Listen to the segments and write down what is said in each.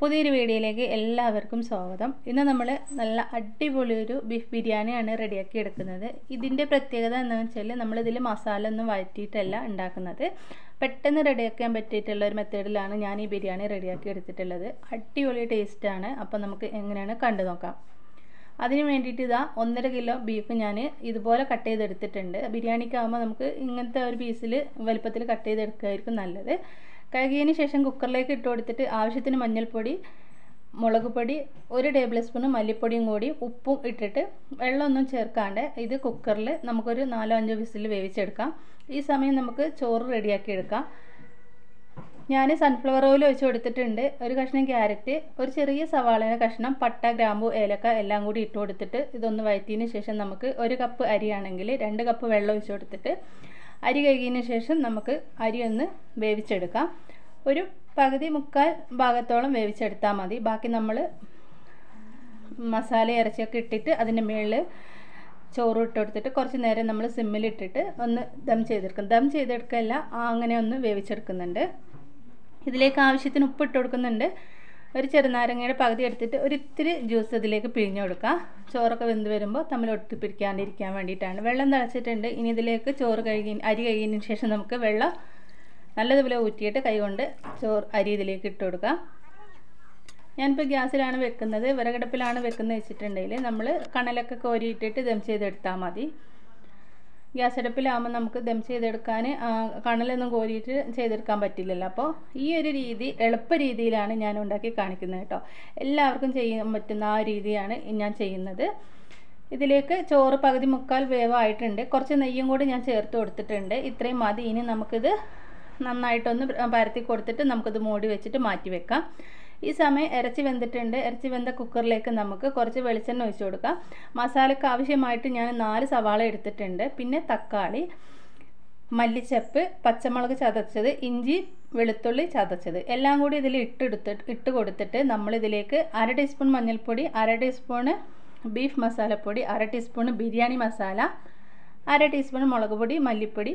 പുതിയൊരു വീഡിയോയിലേക്ക് എല്ലാവർക്കും സ്വാഗതം. ഇന്ന് നമ്മൾ നല്ല അടിപൊളി ഒരു ബീഫ് ബിരിയാണിയാണ് റെഡിയാക്കി എടുക്കുന്നത്. ഇതിൻ്റെ പ്രത്യേകത എന്ന് വെച്ചാൽ നമ്മളിതിൽ മസാല ഒന്നും വഴറ്റിയിട്ടല്ല ഉണ്ടാക്കുന്നത്. പെട്ടെന്ന് റെഡിയാക്കാൻ പറ്റിയിട്ടുള്ള ഒരു മെത്തേഡിലാണ് ഞാൻ ഈ ബിരിയാണി റെഡിയാക്കി എടുത്തിട്ടുള്ളത്. അടിപൊളി ടേസ്റ്റാണ്. അപ്പോൾ നമുക്ക് എങ്ങനെയാണ് കണ്ടു നോക്കാം. അതിന് വേണ്ടിയിട്ട് ഇതാ 1.5 കിലോ ബീഫ് ഞാൻ ഇതുപോലെ കട്ട് ചെയ്തെടുത്തിട്ടുണ്ട്. ബിരിയാണിക്കാകുമ്പോൾ നമുക്ക് ഇങ്ങനത്തെ ഒരു പീസിൽ വലുപ്പത്തിൽ കട്ട് ചെയ്തെടുക്കുകയായിരിക്കും നല്ലത്. കഴുകിയതിന് ശേഷം കുക്കറിലേക്ക് ഇട്ട് കൊടുത്തിട്ട് ആവശ്യത്തിന് മഞ്ഞൾപ്പൊടി, മുളക് പൊടി, 1 ടേബിൾ സ്പൂണ് മല്ലിപ്പൊടിയും കൂടി ഉപ്പും ഇട്ടിട്ട് വെള്ളമൊന്നും ചേർക്കാണ്ട് ഇത് കുക്കറിൽ നമുക്കൊരു 4-5 വിസിൽ വേവിച്ചെടുക്കാം. ഈ സമയം നമുക്ക് ചോറ് റെഡിയാക്കി എടുക്കാം. ഞാൻ സൺഫ്ലവർ ഓയിൽ ഒഴിച്ച് കൊടുത്തിട്ടുണ്ട്. ഒരു കഷ്ണം ക്യാരറ്റ്, ഒരു ചെറിയ സവാളയുടെ കഷ്ണം, പട്ട, ഗ്രാമ്പു, ഏലക്ക എല്ലാം കൂടി ഇട്ട് കൊടുത്തിട്ട് ഇതൊന്ന് വഴറ്റിയതിന് ശേഷം നമുക്ക് 1 കപ്പ് അരിയാണെങ്കിൽ 2 കപ്പ് വെള്ളം ഒഴിച്ച് കൊടുത്തിട്ട് അരി കഴുകിയതിന് ശേഷം നമുക്ക് അരി ഒന്ന് വേവിച്ചെടുക്കാം. ഒരു പകുതി ഭാഗത്തോളം വേവിച്ചെടുത്താൽ മതി. ബാക്കി നമ്മൾ മസാല ഇറച്ചിയൊക്കെ ഇട്ടിട്ട് അതിൻ്റെ മുകളിൽ ചോറ് ഇട്ട് കൊടുത്തിട്ട് കുറച്ച് നേരം നമ്മൾ സിമ്മിലിട്ടിട്ട് ഒന്ന് ദം ചെയ്തെടുക്കും. ദം ചെയ്തെടുക്കല്ല, അങ്ങനെ ഒന്ന് വേവിച്ചെടുക്കുന്നുണ്ട്. ഇതിലേക്ക് ആവശ്യത്തിന് ഉപ്പ് ഇട്ട് കൊടുക്കുന്നുണ്ട്. ഒരു ചെറുനാരങ്ങയുടെ പകുതി എടുത്തിട്ട് ഒരിത്തിരി ജ്യൂസ് ഇതിലേക്ക് പിഴിഞ്ഞു കൊടുക്കുക. ചോറൊക്കെ വെന്ത് വരുമ്പോൾ തമ്മിൽ ഒട്ടിപ്പിടിക്കാണ്ടിരിക്കാൻ വേണ്ടിയിട്ടാണ്. വെള്ളം തിളച്ചിട്ടുണ്ട്. ഇനി ഇതിലേക്ക് അരി കഴുകിയതിന് ശേഷം നമുക്ക് വെള്ളം നല്ലതുപോലെ ഊറ്റിയിട്ട് കൈകൊണ്ട് അരി ഇതിലേക്ക് ഇട്ട് കൊടുക്കുക. ഞാനിപ്പോൾ ഗ്യാസിലാണ് വെക്കുന്നത്. വിറകടുപ്പിലാണ് വെക്കുന്നത് വെച്ചിട്ടുണ്ടെങ്കിൽ നമ്മൾ കണലൊക്കെ കോരിയിട്ടിട്ട് ദം ചെയ്തെടുത്താൽ മതി. ഗ്യാസ് അടുപ്പിലാകുമ്പോൾ നമുക്ക് ദം ചെയ്തെടുക്കാൻ കണലൊന്നും കോരിയിട്ട് ചെയ്തെടുക്കാൻ പറ്റില്ലല്ലോ. അപ്പോൾ ഈ ഒരു രീതി എളുപ്പ രീതിയിലാണ് ഞാൻ ഉണ്ടാക്കി കാണിക്കുന്നത് കേട്ടോ. എല്ലാവർക്കും ചെയ്യാൻ പറ്റുന്ന ആ രീതിയാണ് ഞാൻ ചെയ്യുന്നത്. ഇതിലേക്ക് ചോറ് പകുതി വേവായിട്ടുണ്ട്. കുറച്ച് നെയ്യും കൂടി ഞാൻ ചേർത്ത് കൊടുത്തിട്ടുണ്ട്. ഇത്രയും മതി. ഇനി നമുക്കിത് നന്നായിട്ടൊന്ന് പരത്തി കൊടുത്തിട്ട് നമുക്കിത് മൂടി വെച്ചിട്ട് മാറ്റി വെക്കാം. ഈ സമയം ഇറച്ചി വെന്തിട്ടുണ്ട്. ഇറച്ചി വെന്ത കുക്കറിലേക്ക് നമുക്ക് കുറച്ച് വെളിച്ചെണ്ണ ഒഴിച്ചു കൊടുക്കാം. മസാലയ്ക്ക് ആവശ്യമായിട്ട് ഞാൻ 4 സവാള എടുത്തിട്ടുണ്ട്. പിന്നെ തക്കാളി, മല്ലിച്ചപ്പ്, പച്ചമുളക് ചതച്ചത്, ഇഞ്ചി, വെളുത്തുള്ളി ചതച്ചത് എല്ലാം കൂടി ഇതിൽ ഇട്ട് കൊടുത്തിട്ട് നമ്മളിതിലേക്ക് 1/2 ടീസ്പൂൺ മഞ്ഞൾപ്പൊടി, 1/2 ടീസ്പൂണ് ബീഫ് മസാലപ്പൊടി, 1/2 ടീസ്പൂണ് ബിരിയാണി മസാല, 1/2 ടീസ്പൂണ് മുളക് പൊടി, മല്ലിപ്പൊടി,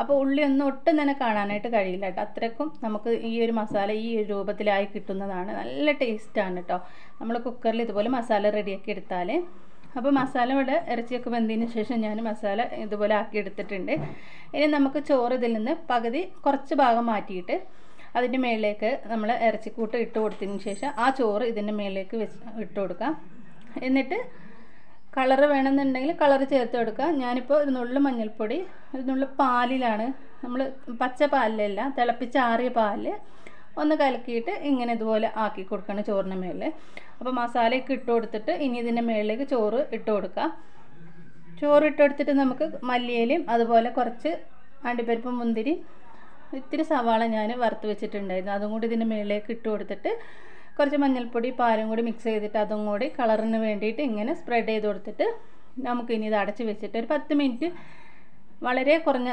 അപ്പോൾ ഉള്ളിയൊന്നും ഒട്ടും തന്നെ കാണാനായിട്ട് കഴിയില്ല കേട്ടോ. അത്രയ്ക്കും നമുക്ക് ഈ ഒരു മസാല ഈ ഒരു രൂപത്തിലായി കിട്ടുന്നതാണ്. നല്ല ടേസ്റ്റാണ് കേട്ടോ നമ്മൾ കുക്കറിൽ ഇതുപോലെ മസാല റെഡിയാക്കി എടുത്താൽ. അപ്പോൾ മസാല ഇവിടെ ഇറച്ചിയൊക്കെ വെന്തതിന് ശേഷം ഞാൻ മസാല ഇതുപോലെ ആക്കി എടുത്തിട്ടുണ്ട്. ഇനി നമുക്ക് ചോറ് ഇതിൽ നിന്ന് കുറച്ച് ഭാഗം മാറ്റിയിട്ട് അതിൻ്റെ മേളിലേക്ക് നമ്മൾ ഇറച്ചിക്കൂട്ട് ഇട്ട് കൊടുത്തതിന് ശേഷം ആ ചോറ് ഇതിൻ്റെ മേളിലേക്ക് ഇട്ട് കൊടുക്കാം. എന്നിട്ട് കളറ് വേണമെന്നുണ്ടെങ്കിൽ കളറ് ചേർത്ത് കൊടുക്കുക. ഞാനിപ്പോൾ 1 നുള്ളു മഞ്ഞൾപ്പൊടി, 1 നുള്ളു പാലിലാണ് നമ്മൾ പച്ച പാലിലല്ല തിളപ്പിച്ചാറിയ പാലിൽ ഒന്ന് കലക്കിയിട്ട് ഇങ്ങനെ ഇതുപോലെ ആക്കി കൊടുക്കണം ചോറിൻ്റെ മേളിൽ. അപ്പോൾ മസാലയൊക്കെ ഇട്ട് കൊടുത്തിട്ട് ഇനി ഇതിൻ്റെ മേളിലേക്ക് ചോറ് ഇട്ട് കൊടുക്കുക. ചോറ് ഇട്ട് കൊടുത്തിട്ട് നമുക്ക് മല്ലിയിലയും അതുപോലെ കുറച്ച് അണ്ടിപ്പരിപ്പും മുന്തിരി ഇത്തിരി സവാള ഞാൻ വറുത്ത് വെച്ചിട്ടുണ്ടായിരുന്നു. അതും കൂടി ഇതിൻ്റെ മേളിലേക്ക് ഇട്ട് കൊടുത്തിട്ട് കുറച്ച് മഞ്ഞൾപ്പൊടി പാലും കൂടി മിക്സ് ചെയ്തിട്ട് അതും കൂടി കളറിന് വേണ്ടിയിട്ട് ഇങ്ങനെ സ്പ്രെഡ് ചെയ്ത് കൊടുത്തിട്ട് നമുക്കിനി ഇത് അടച്ച് വെച്ചിട്ട് ഒരു 10 മിനിറ്റ് വളരെ കുറഞ്ഞ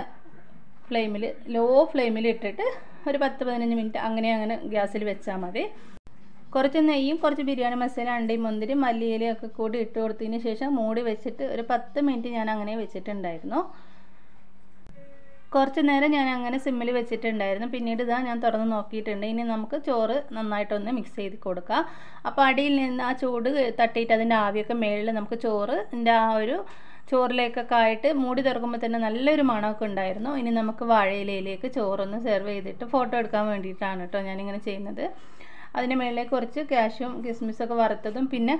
ഫ്ലെയിമിൽ, ലോ ഫ്ലെയിമിൽ ഇട്ടിട്ട് ഒരു 10-15 മിനിറ്റ് അങ്ങനെ ഗ്യാസിൽ വെച്ചാൽ മതി. കുറച്ച് നെയ്യും കുറച്ച് ബിരിയാണി മസാല, അണ്ടി, മുന്തിരി, മല്ലിയിലയും ഒക്കെ കൂടി ഇട്ട് കൊടുത്തതിന് ശേഷം മൂടി വെച്ചിട്ട് ഒരു 10 മിനിറ്റ് ഞാൻ അങ്ങനെ വെച്ചിട്ടുണ്ടായിരുന്നു. കുറച്ച് നേരം ഞാൻ അങ്ങനെ സിമ്മിൽ വെച്ചിട്ടുണ്ടായിരുന്നു. പിന്നീട് ഇതാ ഞാൻ തുറന്ന് നോക്കിയിട്ടുണ്ട്. ഇനി നമുക്ക് ചോറ് നന്നായിട്ടൊന്ന് മിക്സ് ചെയ്ത് കൊടുക്കാം. അപ്പോൾ അടിയിൽ നിന്ന് ആ ചൂട് തട്ടിയിട്ട് അതിൻ്റെ ആവിയൊക്കെ മേളിൽ നമുക്ക് ചോറിൻ്റെ ആ ഒരു ചോറിലേക്കൊക്കെ ആയിട്ട് മൂടി തുറക്കുമ്പോൾ തന്നെ നല്ലൊരു മണമൊക്കെ ഉണ്ടായിരുന്നു. ഇനി നമുക്ക് വാഴയിലയിലേക്ക് ചോറൊന്ന് സെർവ് ചെയ്തിട്ട് ഫോട്ടോ എടുക്കാൻ വേണ്ടിയിട്ടാണ് കേട്ടോ ഞാനിങ്ങനെ ചെയ്യുന്നത്. അതിൻ്റെ മേളിലേക്ക് കുറച്ച് കാഷ്യൂം കിസ്മിസൊക്കെ വറുത്തതും പിന്നെ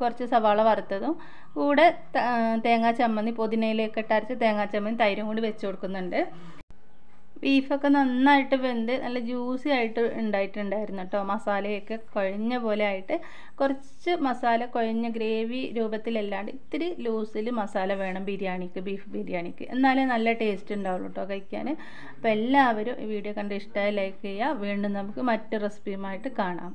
കുറച്ച് സവാള വറുത്തതും കൂടെ തേങ്ങാ ചമ്മന്തി, പുതിനയിലേക്ക് ഇട്ടരച്ച് തേങ്ങാ ചമ്മന്തി, തൈരും കൂടി വെച്ച് കൊടുക്കുന്നുണ്ട്. ബീഫൊക്കെ നന്നായിട്ട് വെന്ത് നല്ല ജ്യൂസി ആയിട്ട് ഉണ്ടായിട്ടുണ്ടായിരുന്നു കേട്ടോ. മസാലയൊക്കെ കുഴഞ്ഞ പോലെ ആയിട്ട് കുറച്ച് മസാല കുഴഞ്ഞ ഗ്രേവി രൂപത്തിലല്ലാണ്ട് ഇത്തിരി ലൂസിൽ മസാല വേണം ബിരിയാണിക്ക്, ബീഫ് ബിരിയാണിക്ക്, എന്നാലേ നല്ല ടേസ്റ്റ് ഉണ്ടാവുള്ളൂ കേട്ടോ കഴിക്കാൻ. അപ്പോൾ എല്ലാവരും ഈ വീഡിയോ കണ്ട് ഇഷ്ടമായി ലൈക്ക് ചെയ്യുക. വീണ്ടും നമുക്ക് മറ്റ് റെസിപ്പിയുമായിട്ട് കാണാം.